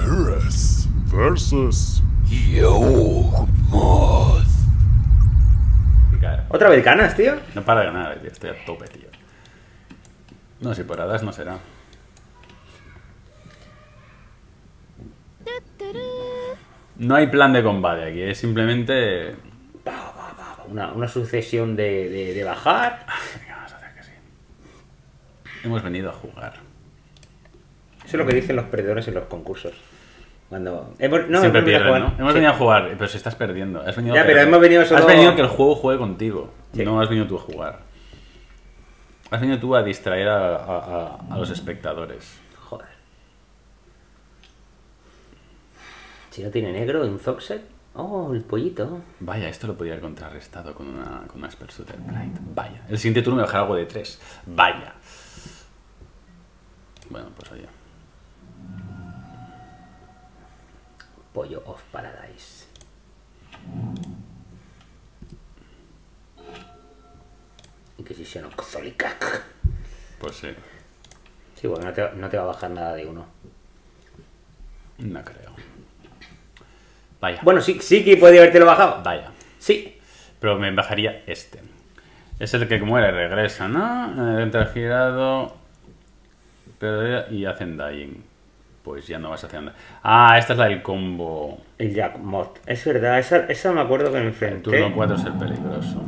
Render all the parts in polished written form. Faeries versus Yawgmoth. ¿Otra vez ganas, tío? No para de ganar, tío. Estoy a tope, tío. No, si por hadas no será. No hay plan de combate aquí, es simplemente... Una sucesión de bajar. Venga, vamos a hacer que sí. Hemos venido a jugar. Eso es lo que dicen los perdedores en los concursos. Cuando... Siempre pierden, ¿no? Hemos venido a jugar, pero si estás perdiendo. Has venido ya, pero hemos venido solo... Has venido que el juego juegue contigo. Sí. No has venido tú a jugar. Has venido tú a distraer a los espectadores. Joder. Si no tiene negro, un Zoxite. Oh, el pollito. Vaya, esto lo podía haber contrarrestado con una Spellstutter Sprite. Vaya. El siguiente turno me bajará algo de 3. Vaya. Bueno, pues oye. Pollo of Paradise. Inquisición Kozilek. Pues sí. Sí, bueno, no te va a bajar nada de 1. No creo. Vaya. Bueno, sí que podría habértelo bajado. Vaya. Sí. Pero me bajaría este. Es el que muere, regresa, ¿no? Entra girado. Pero y hace Undying. Pues ya no vas hacia Undying. Ah, esta es la del combo. El Yawgmoth. Es verdad, esa me acuerdo que me enfrenté. El turno 4 es el peligroso.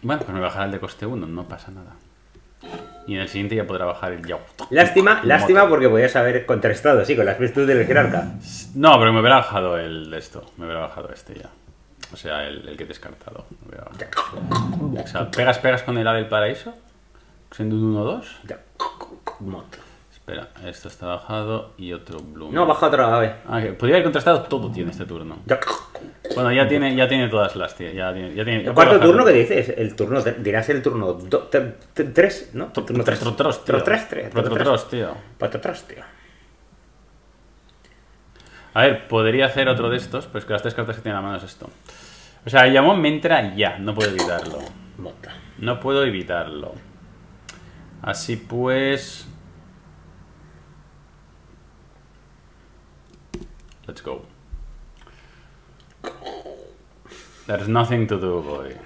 Bueno, pues me bajará el de coste 1, no pasa nada. Y en el siguiente ya podrá bajar el Yawgmoth. Lástima porque podías haber contrastado, sí, con las virtudes del jerarca. No, pero me hubiera bajado el de esto. Me hubiera bajado este ya. O sea, el que he descartado. O sea, pegas con el ave del paraíso. Siendo un 1-2. Yawgmoth. Espera, esto está bajado y otro Bloom. No, baja otra ave. Ah, que podría haber contrastado todo tiene este turno. Bueno, ya tiene todas las, tío. Ya tiene, ¿el cuarto turno que dices? El turno, dirás el turno 3, ¿no? Turno 3. Trotros, tío. A ver, podría hacer otro de estos, pero es que las 3 cartas que tiene en la mano es esto. O sea, el Yawgmoth me entra ya, no puedo evitarlo. No puedo evitarlo. Así pues... Let's go. There's nothing to do, boy.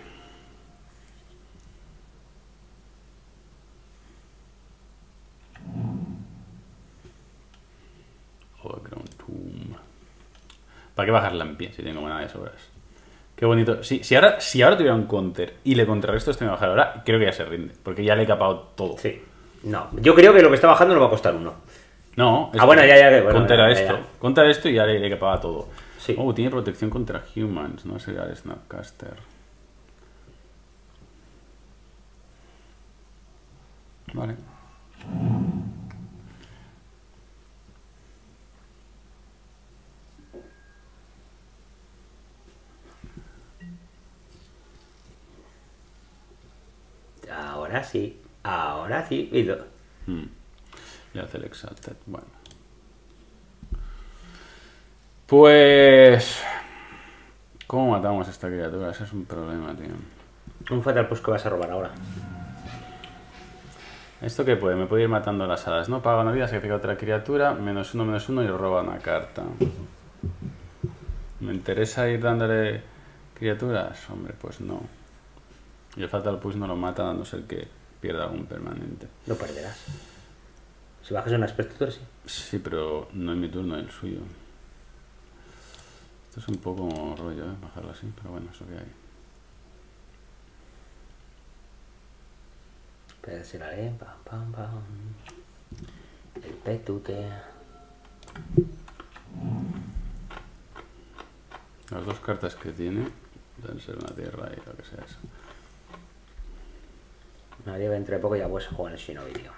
Overground Tomb. ¿Para qué bajarla en pie si tengo nada de sobras? Qué bonito. Si ahora tuviera un counter y le contrarresto este me bajará ahora, creo que ya se rinde. Porque ya le he capado todo. Sí. No, yo creo que lo que está bajando no va a costar 1. No. Bueno, ya. Bueno, contra esto y ya le capaba todo. Sí. Oh, tiene protección contra humans, no sería el Snapcaster. Vale. Ahora sí, Vilo. Le hace el Exalted, bueno. Pues... ¿Cómo matamos a esta criatura? Ese es un problema, tío. Un Fatal Push que vas a robar ahora. ¿Esto qué puede? Me puede ir matando las hadas, ¿no? Paga una vida, sacrifica otra criatura, -1/-1 y roba una carta. ¿Me interesa ir dándole criaturas? Hombre, pues no. Y el Fatal Push no lo mata, a no ser que pierda algún permanente. Lo perderás. Si bajas un Spellstutter, sí. Sí, pero no es mi turno, es el suyo. Esto es un poco rollo, ¿eh? Bajarlo así, pero bueno, eso que hay. Espera, se la haré. Pam, pam, pam. El petute. Las 2 cartas que tiene deben ser una tierra y lo que sea eso. Nadie va entre poco, ya puedes jugar el Shinobi, tío.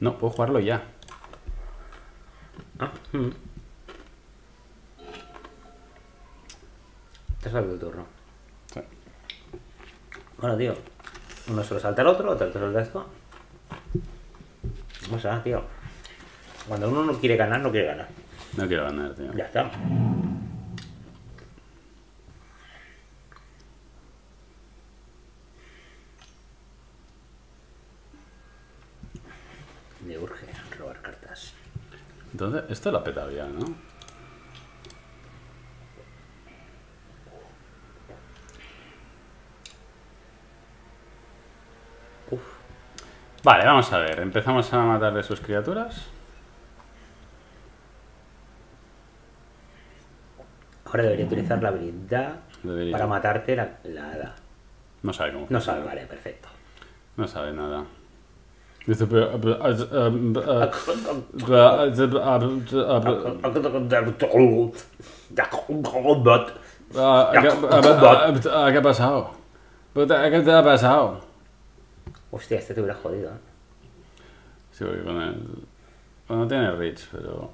No, puedo jugarlo ya. Ah, Te salta el turno. Sí. Bueno, tío. Uno se lo salta al otro, otro se lo salta esto. O sea, tío. Cuando uno no quiere ganar, no quiere ganar. No quiero ganar, tío. Ya está. Me urge robar cartas. Entonces, esta la peta ya, ¿no? Uf. Vale, vamos a ver. Empezamos a matar de sus criaturas. Ahora debería utilizar la habilidad para matarte la hada. No sabe cómo. No sabe, vale, perfecto. No sabe nada. ¿Qué ha pasado? ¿Qué te ha pasado? Hostia, este te hubiera jodido, ¿eh? Sí, porque con el... Bueno, no tiene reach, pero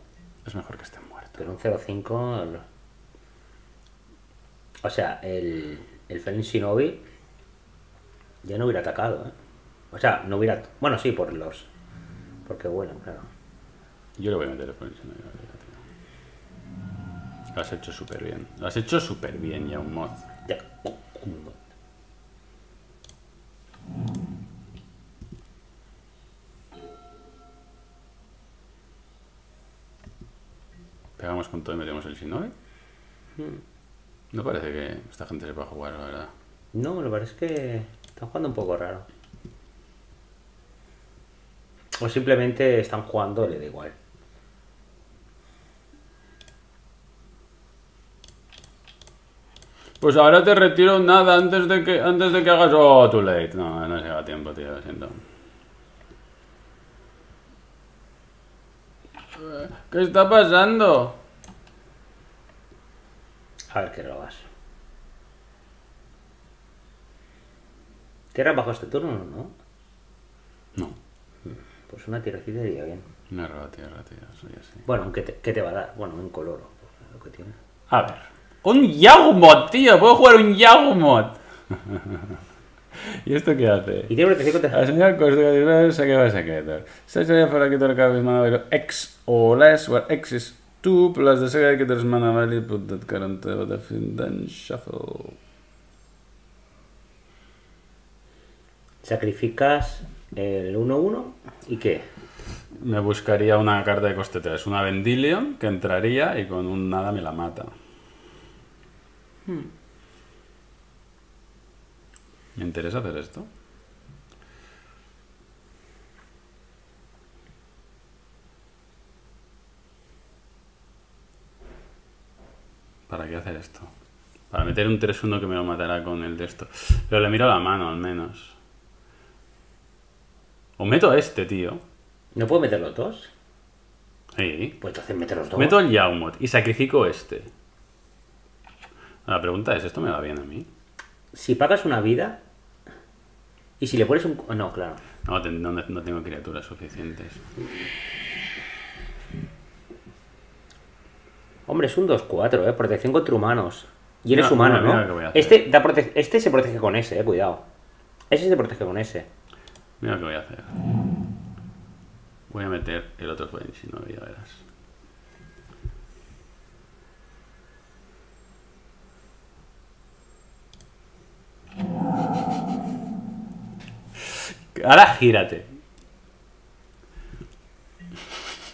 es mejor que esté muerto. Pero un 0-5... O sea, el Fallen Shinobi ya no hubiera atacado, ¿eh? O sea, no hubiera... Bueno, sí, por los... Porque bueno, claro. Yo le voy a meter el Fallen Shinobi. Lo has hecho súper bien. Lo has hecho súper bien, Yawgmoth. Ya. Pegamos con todo y metemos el Shinobi. No parece que esta gente sepa jugar, la verdad. No, me parece que están jugando un poco raro. O simplemente están jugando, le da igual. Pues ahora te retiro nada antes de que hagas... Oh, too late. No, no llega a tiempo, tío, lo siento. ¿Qué está pasando? A ver qué robas. ¿Tierras bajo este turno o no? No. Pues una tierracita iría bien. No roba tierra, tío. Eso ya sí. Bueno, ¿qué te va a dar? Bueno, un coloro. Lo que tiene. A ver. ¡Un Yawgmoth, tío! ¡Puedo jugar un Yawgmoth! ¿Y esto qué hace? Y tiene 25 tejados. La señal constructiva se queda secreto. Se echa para quitar el cabello de X o less, where X is 2 plus the secret que te mana value, put that current to the field and shuffle. Sacrificas el 1-1 y ¿qué? Me buscaría una carta de coste 3, una Vendilion que entraría y con un nada me la mata. ¿Me interesa hacer esto? ¿Para qué hacer esto? Para meter un 3-1 que me lo matará con el de esto. Pero le miro la mano, al menos. O meto a este, tío. ¿No puedo meter los dos? Sí. Pues entonces meter los dos. Meto el Yawgmoth y sacrifico este. La pregunta es, ¿esto me va bien a mí? Si pagas una vida... Y si le pones un... No, claro. No tengo criaturas suficientes. Hombre, es un 2-4, protección contra humanos. Y eres humano, ¿no? Este se protege con ese, cuidado. Ese se protege con ese. Mira lo que voy a hacer. Voy a meter el otro Fallen Shinobi, ya verás. Ahora gírate.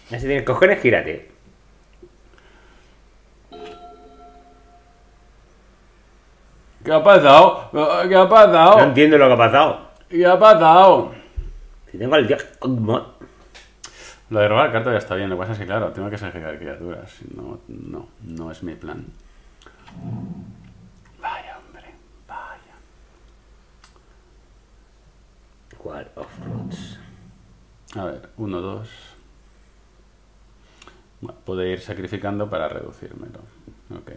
Si tienes cojones, gírate. ¿Qué ha pasado? ¿Qué ha pasado? No entiendo lo que ha pasado. ¿Qué ha pasado? Si tengo el día... Lo de robar cartas ya está bien. Lo que pasa es que, claro, tengo que sacrificar criaturas. No es mi plan. Vaya, hombre. Vaya. Guard of Roots. A ver, 1, 2. Bueno, puedo ir sacrificando para reducírmelo. Ok.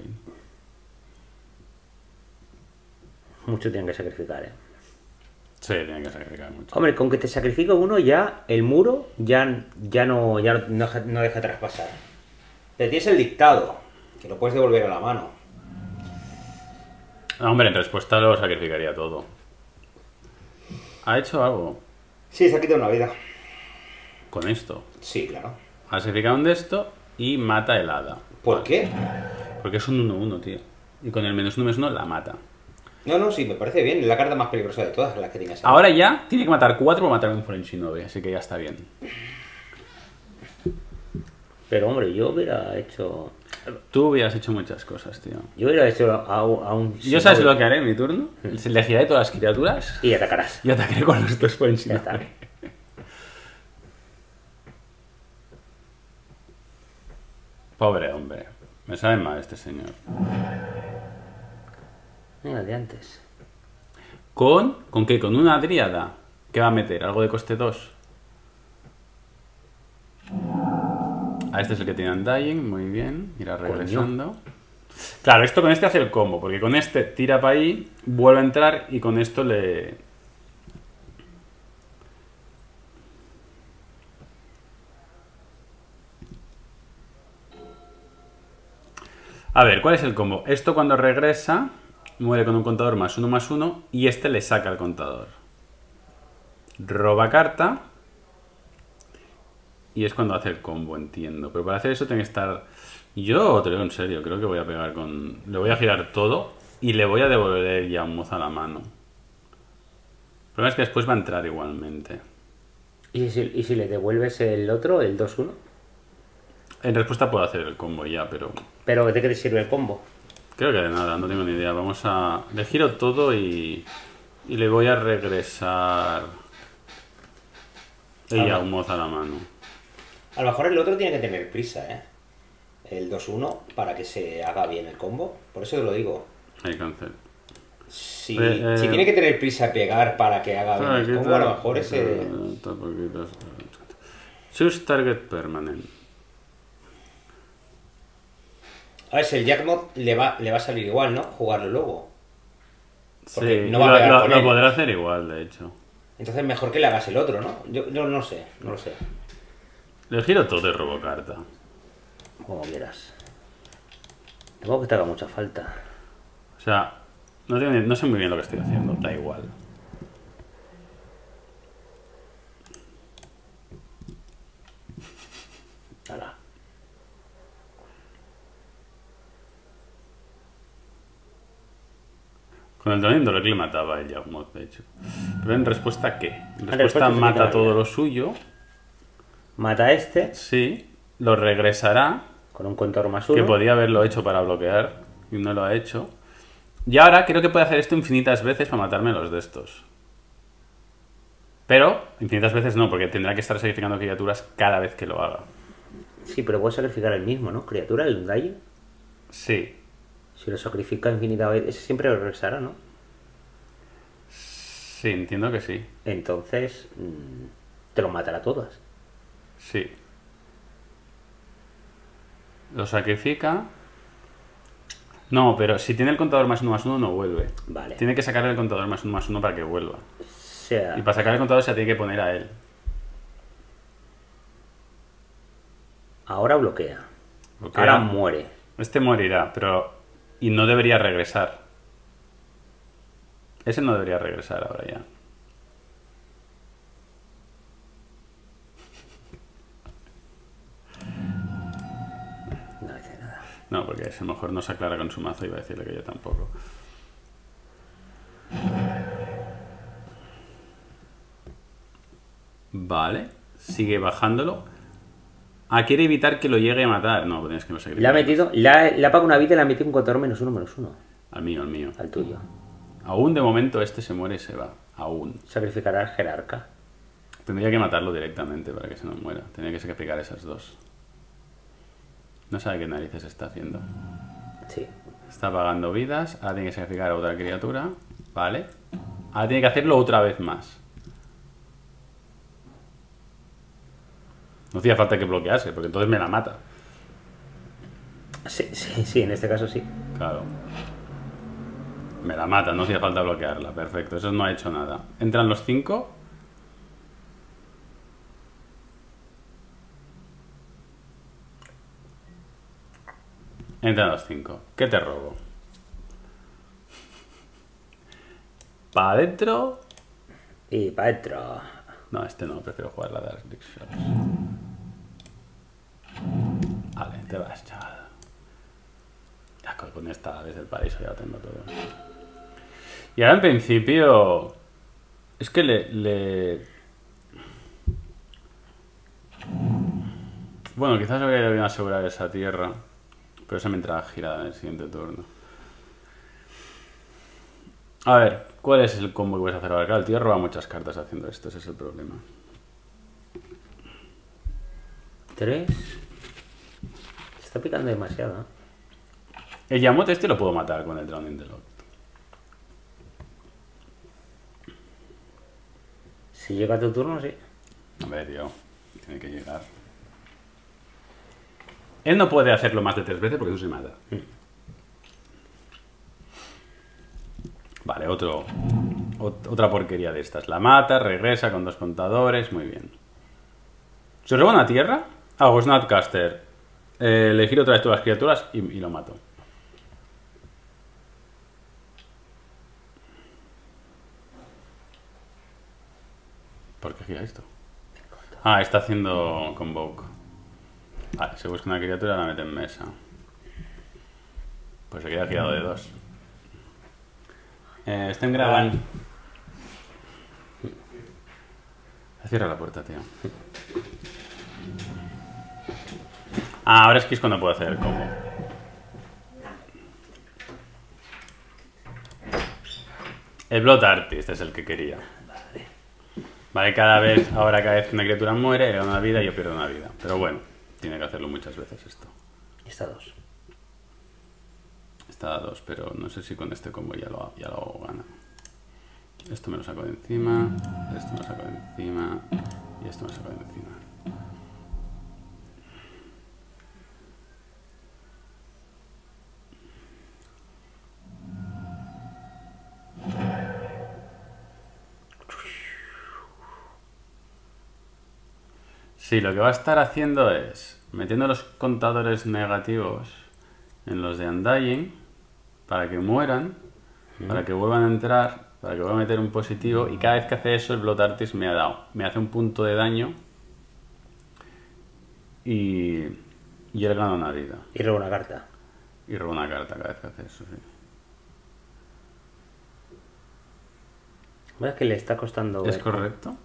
Mucho tienen que sacrificar, ¿eh? Sí, tienen que sacrificar mucho. Hombre, con que te sacrifique uno ya, el muro ya no deja traspasar. Pero tienes el dictado, que lo puedes devolver a la mano. Hombre, en respuesta lo sacrificaría todo. ¿Ha hecho algo? Sí, se ha quitado una vida. ¿Con esto? Sí, claro. Ha sacrificado un de esto y mata el hada. ¿Por qué? Porque es un 1-1, tío. Y con el -1/-1 la mata. No, sí, me parece bien. Es la carta más peligrosa de todas las que tengas. Ahora ya tiene que matar 4 para matar un Fallen Shinobi, así que ya está bien. Pero hombre, yo hubiera hecho... Tú hubieras hecho muchas cosas, tío. Yo hubiera hecho a un... Yo sabes lo que haré en mi turno. Elegiré todas las criaturas. Y atacarás. Y atacaré con los dos Fallen Shinobi. Pobre hombre. Me sabe mal este señor. Venga, de antes. ¿Con qué? ¿Con una dríada? ¿Qué va a meter? ¿Algo de coste 2? Ah, este es el que tiene Undying, muy bien. Irá regresando. Claro, esto con este hace el combo, porque con este tira para ahí, vuelve a entrar y con esto le... A ver, ¿cuál es el combo? Esto cuando regresa, muere con un contador +1/+1 y este le saca el contador. Roba carta. Y es cuando hace el combo, entiendo. Pero para hacer eso tiene que estar... Yo te lo digo en serio, creo que voy a pegar con... Le voy a girar todo y le voy a devolver el Yawgmoth a la mano. El problema es que después va a entrar igualmente. ¿Y si le devuelves el otro, el 2-1? En respuesta puedo hacer el combo ya, pero... ¿Pero de qué te sirve el combo? Creo que de nada, no tengo ni idea. Vamos a... Le giro todo y le voy a regresar el Yawgmoth a la mano. A lo mejor el otro tiene que tener prisa, ¿eh? El 2-1 para que se haga bien el combo. Por eso te lo digo. Hay cáncer. Si tiene que tener prisa a pegar para que haga bien el combo, a lo mejor ese... Choose target permanent. A ver, si el Yawgmoth le va a salir igual, ¿no? Jugarlo luego. Porque sí, no va a pegar con él. Lo podrá hacer igual, de hecho. Entonces mejor que le hagas el otro, ¿no? Yo no sé, no lo sé. Le giro todo y robo carta. Como quieras. Tengo que te haga mucha falta. O sea, no sé muy bien lo que estoy haciendo, da igual. Hala. Con el tremendo lo que le mataba el Yawgmoth, de hecho. Pero en respuesta, ¿qué? En respuesta mata todo lo suyo. Mata a este. Sí. Lo regresará. Con un contador +1. Que podía haberlo hecho para bloquear. Y no lo ha hecho. Y ahora creo que puede hacer esto infinitas veces para matarme los de estos. Pero infinitas veces no, porque tendrá que estar sacrificando criaturas cada vez que lo haga. Sí, pero puede sacrificar el mismo, ¿no? Criatura, el Undying. Sí. Si lo sacrifica infinitas veces, ese siempre lo regresará, ¿no? Sí, entiendo que sí. Entonces, te lo matará todas. Sí. Lo sacrifica. No, pero si tiene el contador +1/+1 no vuelve. Vale. Tiene que sacarle el contador +1/+1 para que vuelva. O sea... Y para sacar el contador se tiene que poner a él. Ahora bloquea. Ahora muere. Este morirá, pero... Y no debería regresar. Ese no debería regresar ahora ya. No, porque a lo mejor no se aclara con su mazo y va a decirle que yo tampoco. Vale, sigue bajándolo. Ah, quiere evitar que lo llegue a matar. No, tienes que no sacrificar. Le ha pagado una vida y le ha metido un contador -1/-1. Al mío. Al tuyo. Aún de momento este se muere y se va. Aún. Sacrificará al jerarca. Tendría que matarlo directamente para que se nos muera. Tendría que sacrificar esas dos. No sabe qué narices está haciendo. Sí. Está pagando vidas. Ahora tiene que sacrificar a otra criatura. Vale. Ahora tiene que hacerlo otra vez más. No hacía falta que bloquease, porque entonces me la mata. Sí, en este caso sí. Claro. Me la mata, no hacía falta bloquearla. Perfecto, eso no ha hecho nada. Entran los 5. Entran los 5. ¿Qué te robo? ¿Para adentro? Y para adentro. No, este no, prefiero jugar la Darkslick Shores. Vale, te vas, chaval. Ya con esta desde el paraíso ya lo tengo todo. Y ahora en principio... Es que le... Bueno, quizás habría bien asegurar esa tierra, pero esa me entraba girada en el siguiente turno. A ver, ¿cuál es el combo que vais a hacer ahora? Claro, el tío roba muchas cartas haciendo esto, ese es el problema. 3. Se está picando demasiado. El Yawgmoth este lo puedo matar con el Drown in the Loch. Si llega tu turno, sí. A ver, tío, tiene que llegar. Él no puede hacerlo más de 3 veces porque tú se mata. Vale, otra porquería de estas. La mata, regresa con 2 contadores. Muy bien. ¿Se roba una tierra? Hago Snapcaster. Le giro otra vez todas las criaturas y lo mato. ¿Por qué gira esto? Ah, está haciendo Convoke. Vale, se busca una criatura y la mete en mesa. Pues se queda girado de 2. Estén grabando. Cierra la puerta, tío. Ah, ahora es que es cuando puedo hacer el combo. El Blood Artist es el que quería. Vale, cada vez que una criatura muere, le da una vida y yo pierdo una vida. Pero bueno, tiene que hacerlo muchas veces esto. Está a 2. Está a 2, pero no sé si con este combo ya lo gana. Esto me lo saco de encima, esto me lo saco de encima y esto me lo saco de encima. Sí, lo que va a estar haciendo es metiendo los contadores negativos en los de Undying para que mueran, para que vuelvan a entrar, para que voy a meter un positivo, y cada vez que hace eso el Blood Artist me hace un punto de daño y él gana una vida. Y roba una carta. Y roba una carta cada vez que hace eso, sí. ¿Verdad que le está costando? ¿Es correcto?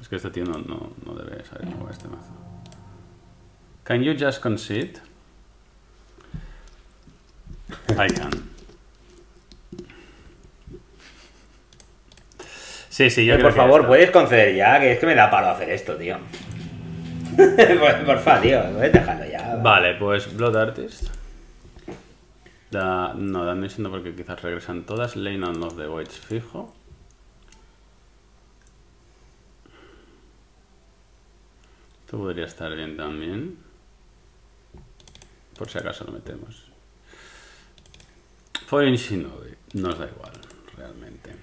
Es que este tío no debe saber cómo va este mazo. ¿Can you just concede? I can. Sí, yo por favor, puedes conceder ya, que es que me da palo hacer esto, tío. Porfa, tío, puedes dejarlo ya. Vale, pues Blood Artist. No, dan diciendo porque quizás regresan todas. Leyline of the Void, fijo. Esto podría estar bien también. Por si acaso lo metemos. Fallen Shinobi, nos da igual, realmente.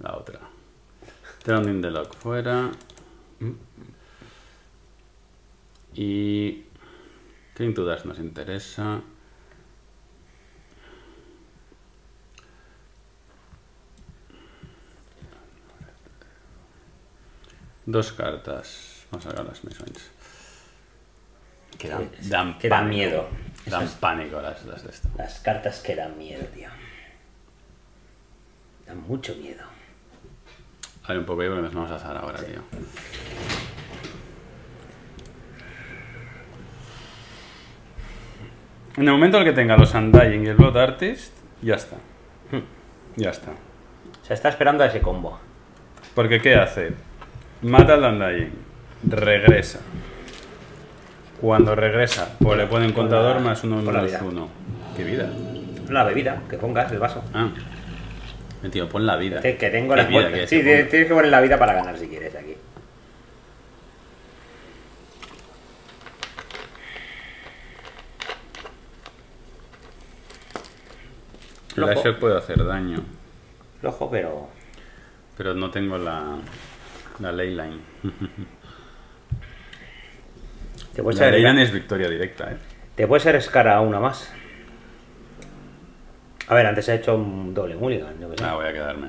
La otra. Drown in the Loch fuera. Y Cling to Dust nos interesa. Dos cartas. Vamos a sacar las misiones. Que dan miedo. Dan pánico las de esto. Las cartas que dan miedo, tío. Dan mucho miedo. A ver, un poco yo porque nos vamos a asar ahora, tío. En el momento en el que tenga los Undying y el Blood Artist, ya está. Ya está. Se está esperando a ese combo. Porque ¿qué hace? Mata al Undying. Regresa. Cuando regresa, pues le pone un contador +1/+1. ¿Qué vida? La bebida, que pongas el vaso. Ah. Tío, pon la vida. Que tengo la vida. Sí, tienes que poner la vida para ganar si quieres aquí. El láser puede hacer daño. Flojo, pero... Pero no tengo la Leyline. La Leyline es victoria directa, ¿eh? Te puedes arriesgar a una más. A ver, antes se ha hecho un doble mulligan, yo que sé. Ah, voy a quedarme.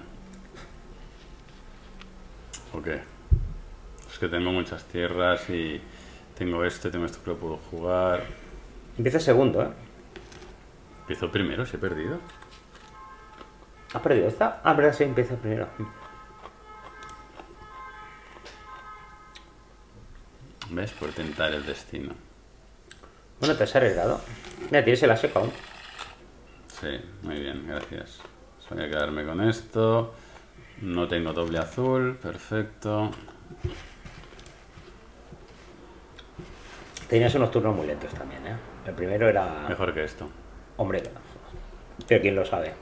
Ok. Es que tengo muchas tierras y tengo esto que lo puedo jugar. Empieza segundo, ¿eh? Empiezo primero, si he perdido. ¿Has perdido esta? Ah, verdad, sí, empieza primero. ¿Ves? Por tentar el destino. Bueno, te has arriesgado. Mira, tienes el aseco aún. Sí, muy bien, gracias. Voy a quedarme con esto. No tengo doble azul, perfecto. Tenías unos turnos muy lentos también, ¿eh? El primero era... mejor que esto. Hombre, pero quién lo sabe.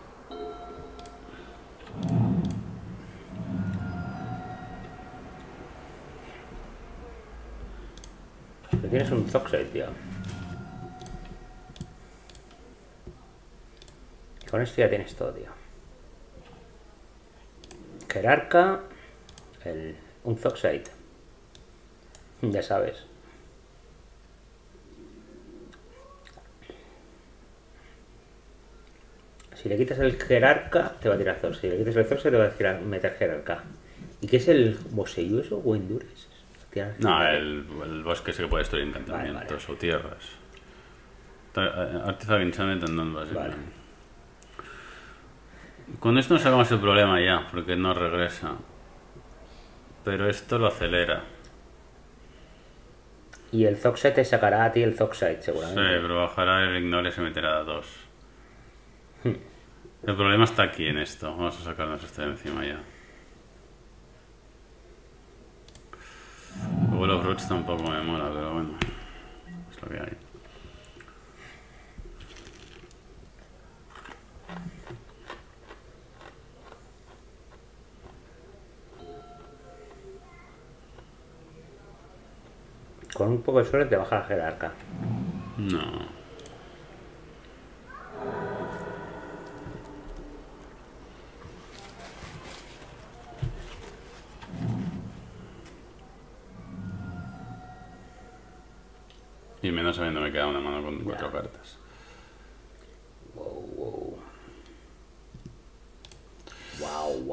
Pero tienes un Zoxite, tío. Y con esto ya tienes todo, tío. Jerarca, un Zoxite. Ya sabes. Si le quitas el Jerarca, te va a tirar Zoxite. Si le quitas el Zoxite, te va a tirar meter Jerarca. ¿Y qué es el Boseyoso o Endurance? No, el bosque sí que puede destruir encantamientos o tierras. Artifact Enchantment and non-basic. Vale. Con esto no sacamos el problema ya, porque no regresa. Pero esto lo acelera. Y el Zoxite te sacará a ti el Zoxite, seguramente. Sí, pero bajará el Ignore y se meterá a 2. El problema está aquí en esto. Vamos a sacarnos esto de encima ya. Wall of Roots tampoco me mola, pero bueno. Es lo que hay. Con un poco de suerte te baja la Jerarca. No. Y menos sabiendo me queda una mano con 4 cartas. Wow.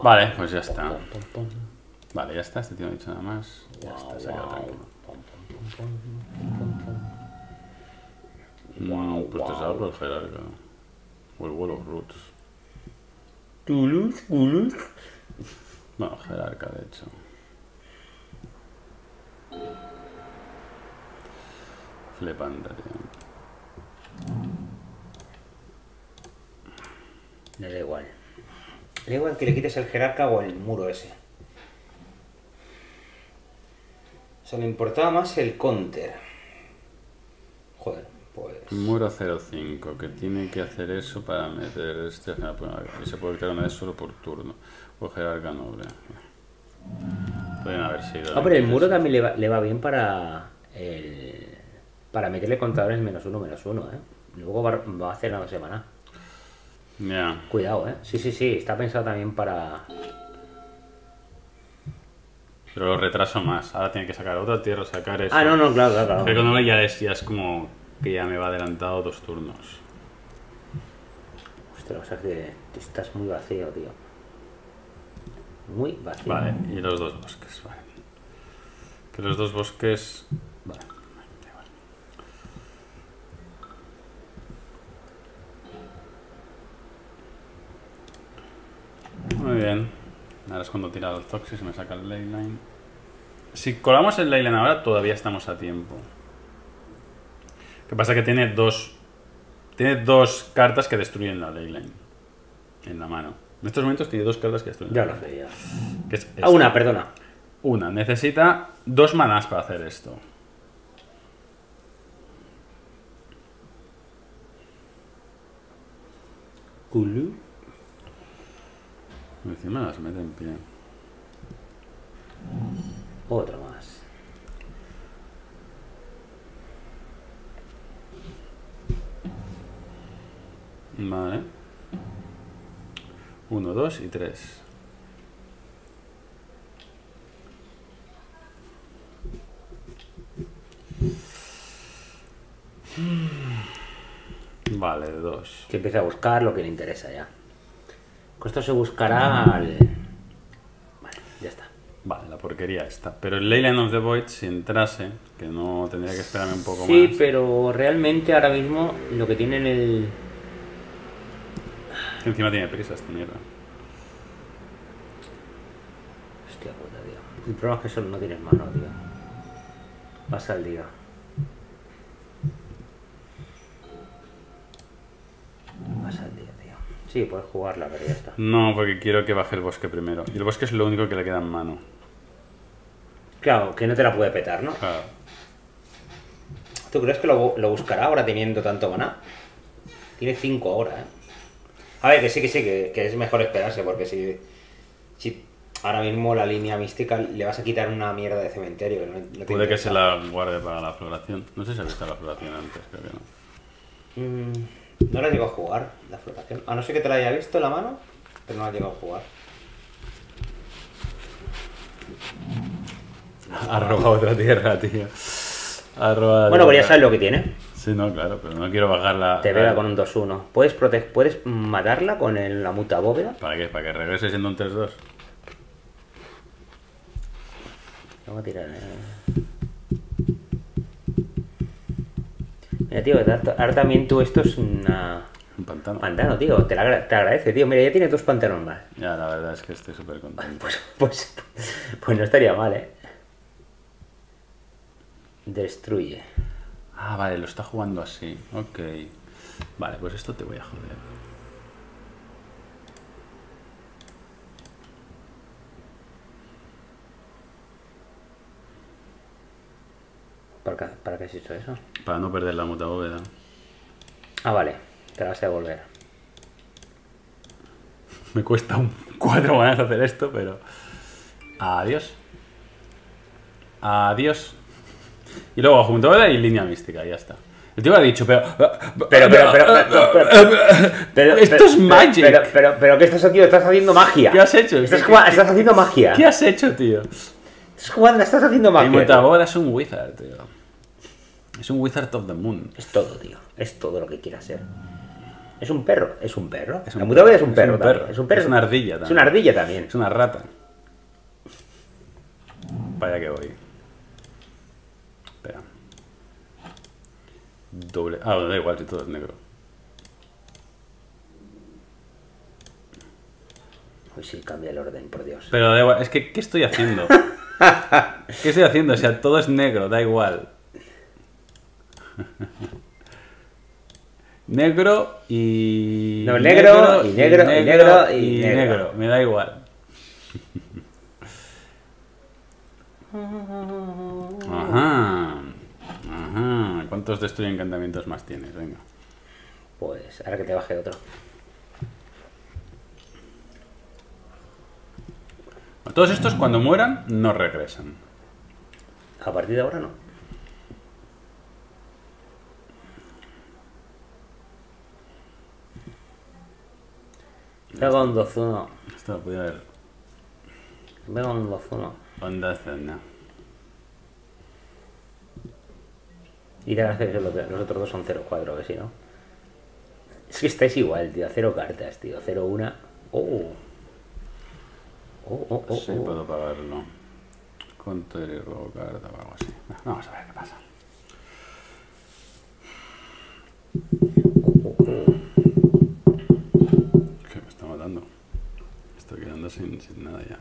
Vale, pues ya está. Vale, ya está, este tío no ha dicho nada más. Ya está, se ha quedado tranquilo. Pues te salgo el Jerarca. O el Wall of Roots. Bueno, Jerarca, de hecho. Flepante, tío. Me da igual. Me da igual que le quites el Jerarca o el muro ese. O sea, me importaba más el counter. Joder, pues... Muro 0-5, que tiene que hacer eso para meter este... Y se puede quitar una vez solo por turno. O Jerarca noble. Pueden haber sido... Ah, pero el muro también le va bien para... el... Para meterle contadores -1/-1, ¿eh? Luego va a hacer una semana. Ya. Yeah. Cuidado, ¿eh? Sí, está pensado también para... Pero lo retraso más. Ahora tiene que sacar otra tierra, sacar eso. Ah, no, claro. Pero cuando ya es como que ya me va adelantado 2 turnos. Hostia, o sea que estás muy vacío, tío. Muy vacío. Vale, y los 2 bosques, vale. Que los 2 bosques... Vale. Muy bien, ahora es cuando tira el Zoxite y se me saca el Leyline. Si colamos el Leyline ahora todavía estamos a tiempo. Lo que pasa es que tiene dos cartas que destruyen la Leyline en la mano. En estos momentos tiene 2 cartas que destruyen. Ya lo sé, ya. Una, perdona. Una, necesita 2 manás para hacer esto. Culu. Encima las mete en pie. Otra más. Vale. 1, 2 y 3. Vale, 2. Que empieza a buscar lo que le interesa ya. Con esto se buscará al... Vale, ya está. Vale, la porquería está. Pero el Leyline of the Void, si entrase, que no tendría que esperarme un poco más. Sí, pero realmente ahora mismo lo que tienen el... Encima tiene prisa esta mierda. Hostia puta, tío. El problema es que solo no tienes mano, tío. Vas al día. Tío. Sí, puedes jugarla, pero ya está. No, porque quiero que baje el bosque primero. Y el bosque es lo único que le queda en mano. Claro, que no te la puede petar, ¿no? Claro. ¿Tú crees que lo buscará ahora teniendo tanto maná? Tiene 5 ahora, ¿eh? A ver, que sí, que sí, que es mejor esperarse, porque si ahora mismo la línea mística le vas a quitar una mierda de cementerio. No puede que se la guarde para la floración. No sé si ha visto la floración antes, creo que no. No la he llegado a jugar, la floración. A no ser que te la haya visto en la mano, pero no la he llegado a jugar. Ha robado otra tierra, tío. Ha robado. Bueno, pero ya sabes lo que tiene. Sí, no, claro, pero no quiero bajarla. Te pega con un 2-1. ¿Puedes matarla con la mutabóveda? ¿Para qué? ¿Para que regrese siendo un 3-2? Vamos a tirar. Mira, tío, ahora también tú esto es una... Un pantano. Pantano, tío. Te agradece, tío. Mira, ya tiene 2 pantanos más. Ya, la verdad es que estoy súper contento. Pues no estaría mal, ¿eh? Destruye. Ah, vale, lo está jugando así. Ok. Vale, pues esto te voy a joder. ¿Para qué has hecho eso? Para no perder la mutabóveda. Ah, vale. Te la vas a devolver. Me cuesta un 4 ganas hacer esto, pero... Adiós. Adiós. Y luego bajo mutabóveda y línea mística, ya está. El tío me ha dicho, pero... Esto es Magic. Pero ¿qué estás haciendo? Estás haciendo magia. ¿Qué has hecho? Estás haciendo magia. ¿Qué has hecho, tío? Estás jugando, estás haciendo magia. Mi mutabóveda es un wizard, tío. Es un Wizard of the Moon. Es todo, tío. Es todo lo que quiera ser. Es un perro. Es un perro. La mutabóveda es un perro. Es un perro. Es una ardilla también. Es una ardilla también. Es una rata. Vaya que voy. Espera. Doble. Ah, bueno, da igual si todo es negro. Uy, sí, cambia el orden, por Dios. Pero da igual. Es que, ¿qué estoy haciendo? ¿Qué estoy haciendo? O sea, todo es negro, da igual. Negro y... No, negro y negro y negro y negro. Me da igual. Ajá. Ajá. ¿Cuántos destruye encantamientos más tienes? Venga. Pues ahora que te baje otro. Todos estos cuando mueran no regresan. A partir de ahora no. Pega un 2-1. Esto lo podía ver. Pega un 2-1. Onda Zena. Y te agradece que los otros dos son 0-4, que si no. Es que estáis igual, tío. 0 cartas, tío. 0-1. Oh. Oh. Sí, puedo pagarlo. Conto y robo carta o algo así. Vamos a ver qué pasa. Estoy quedando sin nada ya.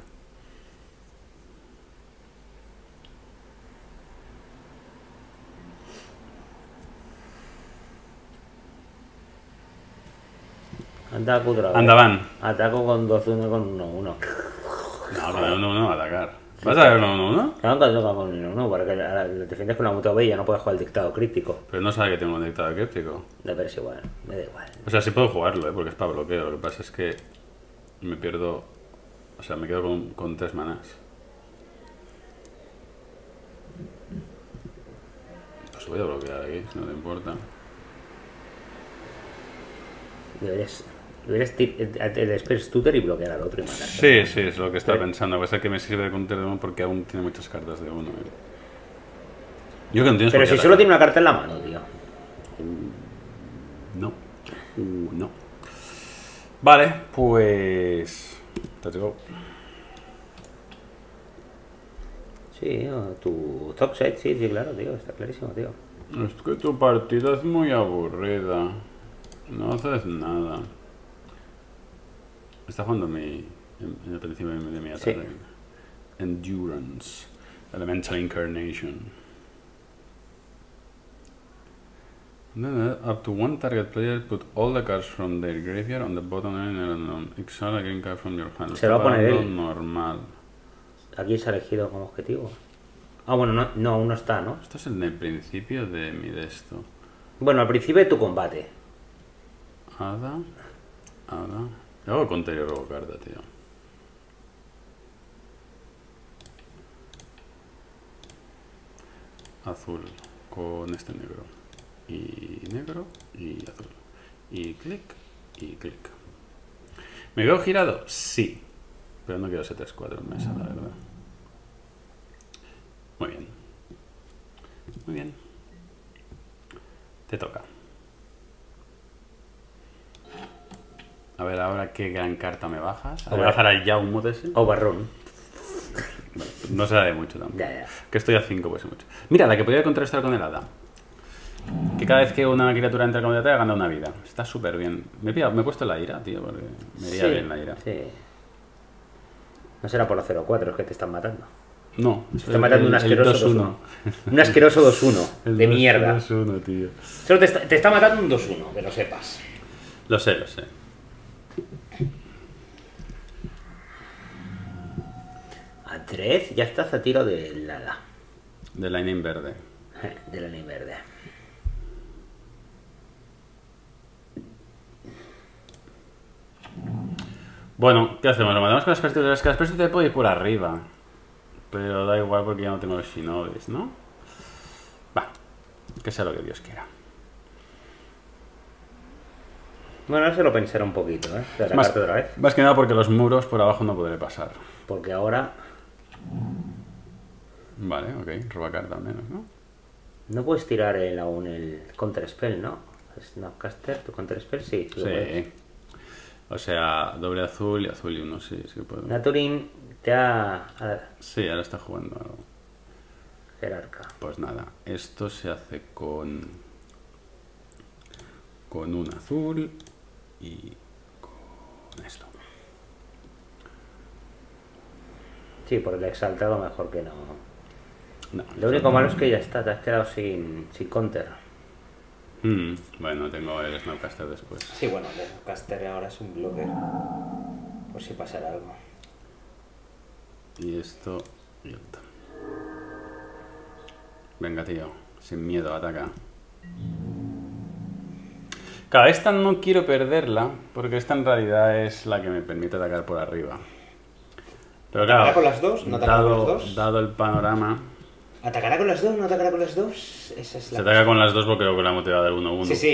Ataco otra vez. Andaban. Ataco con 2-1 con 1-1. No, con 1-1 atacar. ¿Vas a ver 1-1? Claro, te toca con 1-1, porque ahora te defiendes con la mutabóveda, no puedes jugar el dictado críptico. Pero no sabe que tengo un dictado críptico. No, pero es igual, me da igual. O sea, sí puedo jugarlo, porque es para bloqueo. Lo que pasa es que me pierdo... O sea, me quedo con 3 manás. Pues voy a bloquear aquí, si no te importa. Deberías el Spellstutter y bloquear al otro y matar. Sí, sí, es lo que estaba pensando. Lo que pasa es que me sirve de Counterspell porque aún tiene muchas cartas de uno. Yo que no tienes. Pero si solo tiene una carta en la mano, tío. No. No. Vale, pues... Let's go. Sí, tu Zoxite, sí, claro, tío. Está clarísimo, tío. Es que tu partida es muy aburrida. No haces nada. Está jugando en el principio de mi ataque. Sí. Endurance. Elemental Incarnation. Then up to one target player, put all the cards from their graveyard on the bottom and exile a green card from your hand. Se lo va a poner él. Normal. Aquí se ha elegido como objetivo. Ah, bueno, no, aún no está, ¿no? Esto es en el principio de mi de esto. Bueno, al principio de tu combate. Hada. Yo hago counter y robo carta, tío. Azul con este negro. Y negro y azul. Y clic y clic. ¿Me veo girado? Sí. Pero no quiero 7-4 en mesa, la verdad. Muy bien. Muy bien. Te toca. A ver ahora qué gran carta me bajas. Voy a bajar al Yawgmoth ese. Overrun. Bueno, no será de mucho tampoco. Ya. Que estoy a 5 pues mucho. Mira, la que podría contrastar con el hada. Que cada vez que una criatura entra en combate batalla gana una vida. Está súper bien. Me he puesto la ira, tío, porque me iría bien la ira. Sí. No será por la 0-4, es que te están matando. No. Te están matando un asqueroso 2-1. Un asqueroso 2-1. De mierda. 2-1, tío. Solo te está matando un 2-1, que lo sepas. Lo sé. A 3 ya estás a tiro de Lada. De la Leyline verde. De la Leyline verde. Bueno, ¿qué hacemos? Lo mandamos con las Spellstutter. Las Spellstutter te puedo ir por arriba. Pero da igual porque ya no tengo los Shinobis, ¿no? Va, que sea lo que Dios quiera. Bueno, eso lo pensaré un poquito, ¿eh? De atacarte otra vez. Más que nada porque los muros por abajo no podré pasar. Porque ahora... Vale, ok. Roba carta al menos, ¿no? No puedes tirar aún el Counterspell, ¿no? Snapcaster, tu Counterspell, sí. Sí. O sea, doble azul y azul y uno, sí, sí puedo. Naturin te ha... Sí, ahora está jugando algo. Jerarca. Pues nada, esto se hace con un azul y con esto. Sí, por el exaltado mejor que no. Lo único malo es que ya está, te has quedado sin counter. Bueno, tengo el Snapcaster después. Sí, bueno, el Snapcaster ahora es un bloque. Por si pasara algo. Y esto... Venga, tío. Sin miedo, ataca. Claro, esta no quiero perderla, porque esta en realidad es la que me permite atacar por arriba. Pero claro... ¿Atacará con las dos? ¿No atacará con las dos? Dado el panorama... ¿Atacará con las dos? ¿No atacará con las dos? Esa es la... Se ataca con las dos porque creo que la motivada del 1-1. Sí, sí,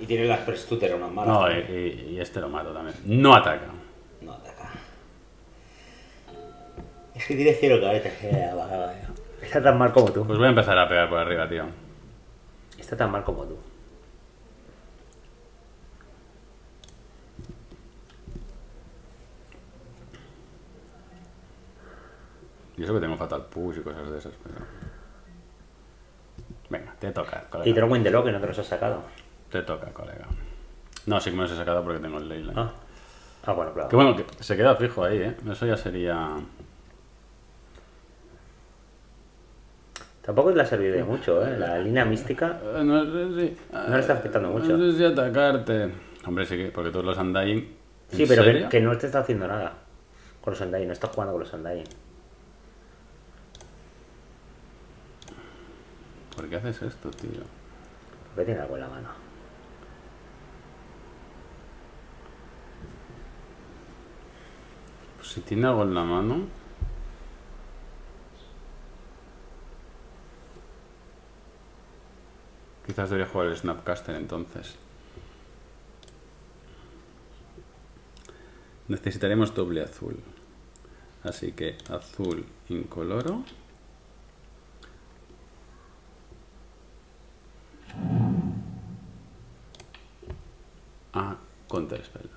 y tiene las Spellstutter unas malas. No, y este lo mato también. No ataca. Es que tiene 0 cabezas. Está tan mal como tú. Pues voy a empezar a pegar por arriba, tío. Está tan mal como tú. Yo sé que tengo Fatal Push y cosas de esas, pero... Venga, te toca, colega. Y Drown in the Loch, que no te los has sacado. Te toca, colega. No, sí que me los he sacado porque tengo el Leyline. Ah, bueno, claro. Que bueno, que se queda fijo ahí, ¿eh? Eso ya sería... Tampoco le ha servido de mucho, ¿eh? La línea mística... No sé si... No le está afectando mucho. No sé si atacarte... Hombre, sí que... Porque todos los Undying... Sí, pero que no te está haciendo nada con los Undying. No estás jugando con los Undying. ¿Por qué haces esto, tío? Porque tiene algo en la mano. Pues si tiene algo en la mano... Quizás debería jugar el Snapcaster, entonces. Necesitaremos doble azul. Así que azul incoloro... Ah, Counterspell.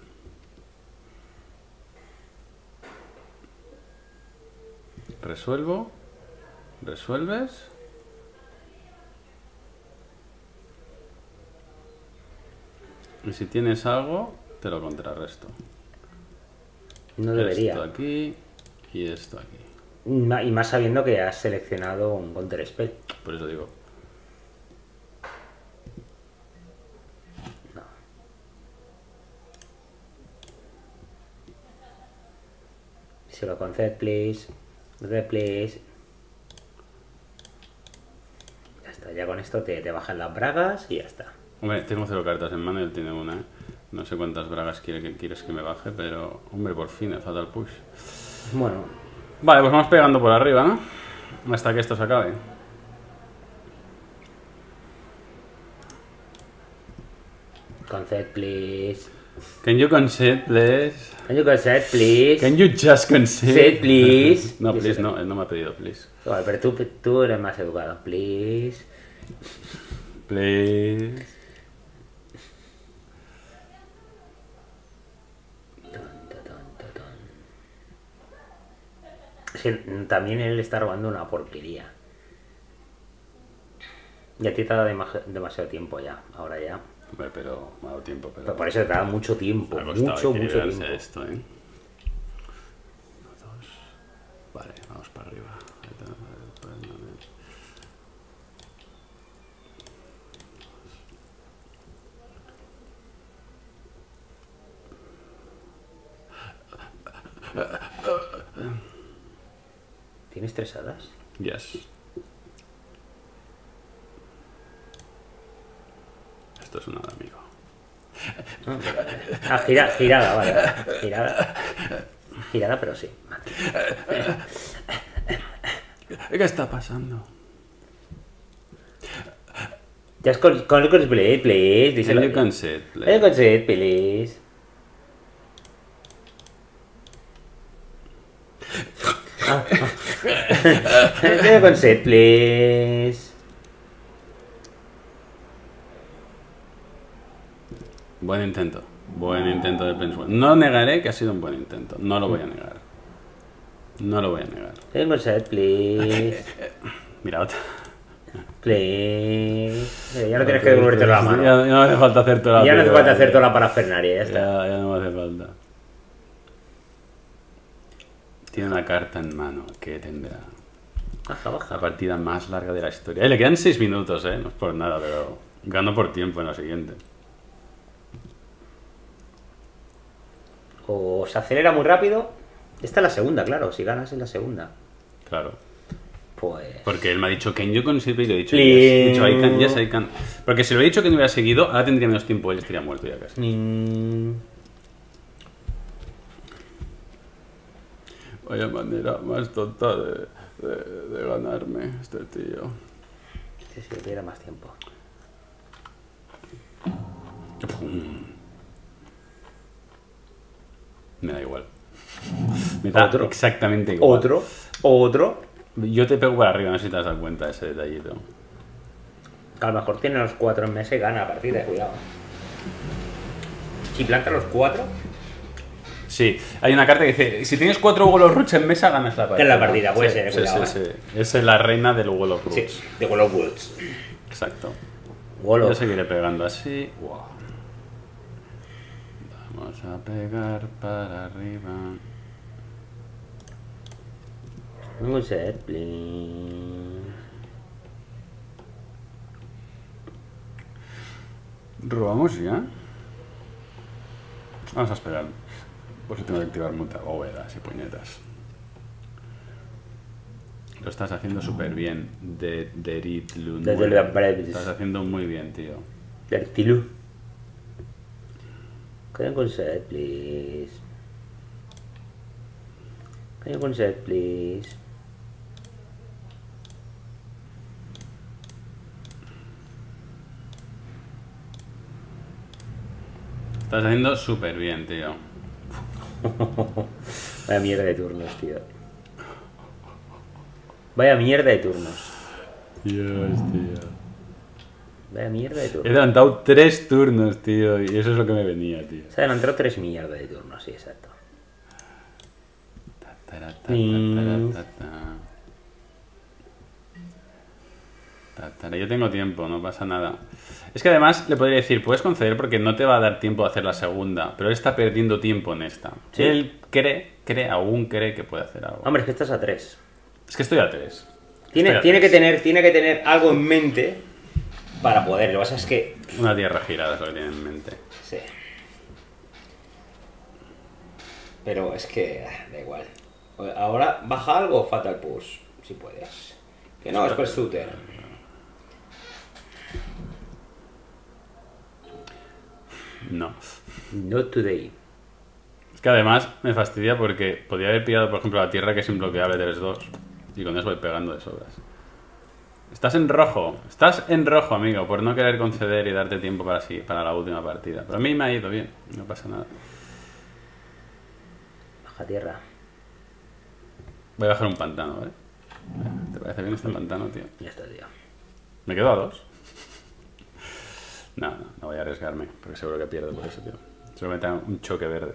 Resuelvo. Resuelves. Y si tienes algo, te lo contrarresto. No debería. Esto aquí y esto aquí. Y más sabiendo que has seleccionado un Counterspell. Por eso digo. solo con Zed, please. Replace. Ya está, ya con esto te bajan las bragas y ya está. Hombre, tengo 0 cartas en mano y él tiene una, ¿eh? No sé cuántas bragas quieres que me baje, pero... Hombre, por fin, el Fatal Push. Bueno. Vale, pues vamos pegando por arriba, ¿no? Hasta que esto se acabe. Concede, please. Can you concede, please? Can you concede, please? Can you just concede? Say, please. No, please, no. Él no me ha pedido, please. Vale, pero tú eres más educado. Please. Please. También él está robando una porquería. Y a ti te ha dado demasiado tiempo ya. Ahora ya. Hombre, pero me ha dado tiempo. Pero por eso te ha dado mucho tiempo. Mucho tiempo. Esto, ¿eh? Uno, dos. Vale, vamos para arriba. ¿Tienes 3 hadas? Yes. Esto es una hada, amigo. Ah, girada, vale. Girada, pero sí. ¿Qué está pasando? Just con play, please. Díselo. El concept, please. Can you concede, please? Buen intento de Prince One. No negaré que ha sido un buen intento, no lo voy a negar. Can you concede, please? Mira otra. Please. Ya no tienes que devolverte la mano. Ya no hace falta hacer toda la parafernalia, ya está. Ya no hace falta. Tiene una carta en mano que tendrá la partida más larga de la historia. Le quedan 6 minutos, ¿eh? No es por nada, pero gano por tiempo en la siguiente. O se acelera muy rápido. Esta es la segunda, claro. Si ganas es la segunda. Claro. Pues... Porque él me ha dicho que yo consigo y le he dicho yes, I can. Porque si lo he dicho que no hubiera seguido, ahora tendría menos tiempo. Él estaría muerto ya casi. Vaya manera más tonta de ganarme este tío. Sí, si tuviera más tiempo. ¡Pum! Me da igual. Me da exactamente igual. Otro. Yo te pego para arriba, no sé si te has dado cuenta de ese detallito. A lo mejor tiene los 4 en mesa y gana a partir de cuidado. Si planta los 4... Sí, hay una carta que dice, si tienes 4 Wall of Roots en mesa, ganas la partida. Es la partida, puede ser. Sí. Esa es la reina del Wall of Roots. Sí, de Wall of Roots. Exacto. Yo seguiré pegando así. Wow. Vamos a pegar para arriba. Vamos a ver, please. ¿Robamos ya? Vamos a esperar. Pues tengo que activar Mutabóveda y puñetas. Lo estás haciendo súper bien, Deritlun. Lo estás haciendo muy bien, tío. Dertilu. Can you concede, please? Can you concede, please? Estás haciendo súper bien, tío. Vaya mierda de turnos, tío. Dios, tío. He adelantado 3 turnos, tío. Y eso es lo que me venía, tío. Se adelantó 3 mierdas de turnos, sí, exacto. Yo tengo tiempo, no pasa nada. Es que además le podría decir, puedes conceder porque no te va a dar tiempo de hacer la segunda, pero él está perdiendo tiempo en esta. Sí. Él aún cree que puede hacer algo. Hombre, es que estás a 3. Es que estoy a 3. Tiene que tener algo en mente para poder. Lo que pasa es que... Una tierra girada es lo que tiene en mente. Sí. Pero es que... Da igual. Ahora baja algo, Fatal Push, si puedes. Que no, Spellstutter. No. Not today. Es que además me fastidia porque podría haber pillado, por ejemplo, la tierra, que es imbloqueable 3-2. Y con eso voy pegando de sobras. Estás en rojo, amigo, por no querer conceder y darte tiempo para la última partida. Pero a mí me ha ido bien, no pasa nada. Baja tierra. Voy a bajar un pantano, ¿vale? ¿Te parece bien este pantano, tío? Ya está, tío. ¿Me quedo a 2? No, no voy a arriesgarme, porque seguro que pierdo por eso, tío. Solo me tengo un choque verde.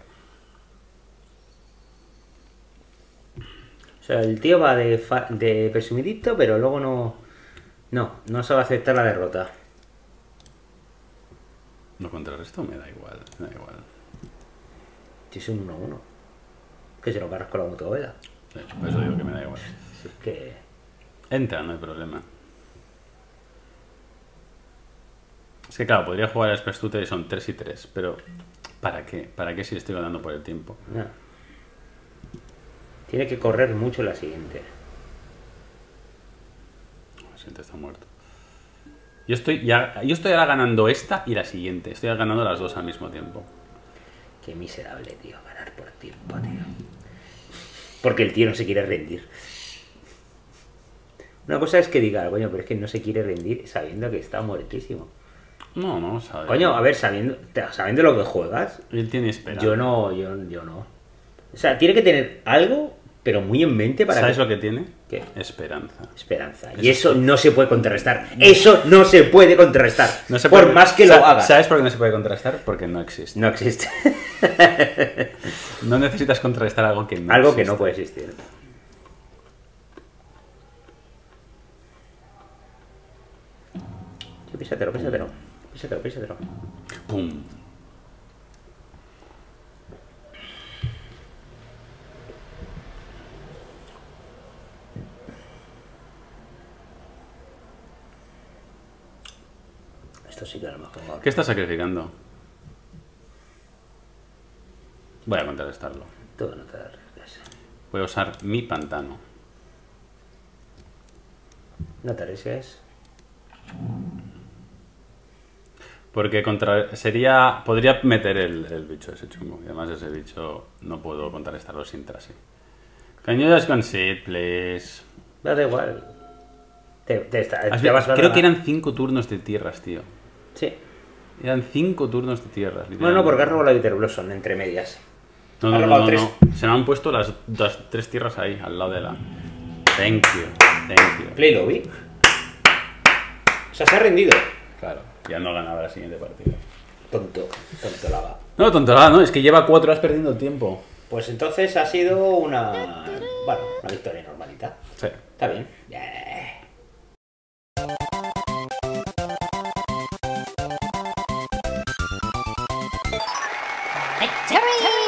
O sea, el tío va de presumidito, pero luego no sabe aceptar la derrota. No, contra el resto me da igual, me da igual. Si es un 1-1. Que se lo cargas con la Mutabóveda. Sí, por eso digo que me da igual. Si es que... Entra, no hay problema. Es que claro, podría jugar a Spellstutter y son 3 y 3, pero ¿para qué? ¿Para qué si le estoy ganando por el tiempo? No. Tiene que correr mucho la siguiente. La siguiente está muerto. Yo estoy ahora ganando esta y la siguiente. Estoy ganando las dos al mismo tiempo. Qué miserable, tío, ganar por tiempo, tío. Porque el tío no se quiere rendir. Una cosa es que diga, coño, pero es que no se quiere rendir sabiendo que está muertísimo. No, no, sabe. Coño, a ver, sabiendo lo que juegas. Él tiene esperanza. Yo no. O sea, tiene que tener algo, pero muy en mente para... ¿Sabes lo que tiene? ¿Qué? Esperanza. Esperanza. Y eso no se puede contrarrestar. Eso no se puede contrarrestar. No se puede... Por más que lo hagas. ¿Sabes por qué no se puede contrarrestar? Porque no existe. No existe. No necesitas contrarrestar algo que no existe. Que no puede existir. Sí, písatelo. Pum. Esto sí que a lo mejor... ¿Qué estás sacrificando? Voy a contrarrestarlo. Todo no te da arriesgas. Voy a usar mi pantano. No te arriesgues. Porque podría meter el bicho ese chungo. Y además ese bicho no puedo contrarrestarlo sin trase. Can you just concede, please? No, da igual. Creo que eran 5 turnos de tierras, tío. Sí. Eran 5 turnos de tierras. Bueno, no, porque ha robado la Bitterblossom entre medias. No. Se me han puesto las 3 tierras ahí, al lado de la... Thank you. Play lobby. O sea, se ha rendido. Claro, ya no ganaba la siguiente partida. Tonto lava. No, tonto lava, no, es que lleva 4 horas perdiendo tiempo. Pues entonces ha sido una... Bueno, una victoria normalita. Sí. Está bien. Victory!